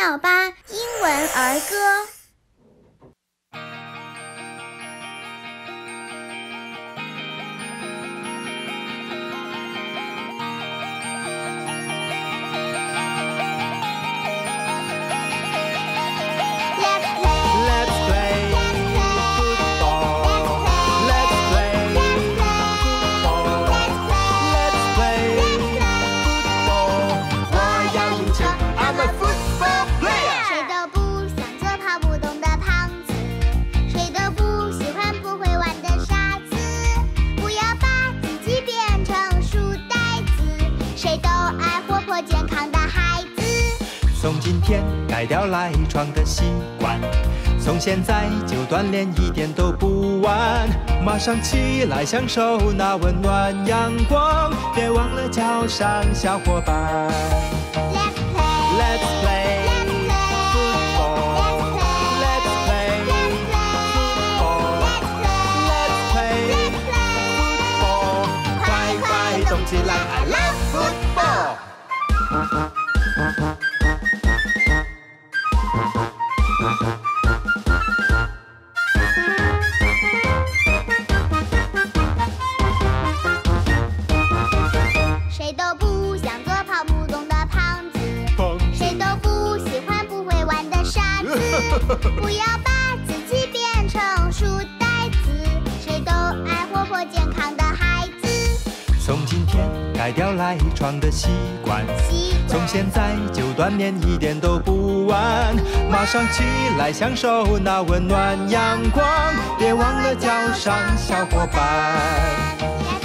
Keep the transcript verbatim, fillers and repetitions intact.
校吧英文儿歌。从今天改掉赖床的习惯，从现在就锻炼一点都不晚。马上起来享受那温暖阳光，别忘了叫上小伙伴。Let's play, Let's play, football, Let's play, football, Let's play, football, 快快动起来 ，I love football。谁都不想做跑不动的胖子，谁都不喜欢不会玩的傻子。不要把自己变成书呆子，谁都爱活泼健康的孩子。从今天改掉赖床的习惯，从现在就锻炼一点都不晚。马上起来享受那温暖阳光，别忘了叫上小伙伴。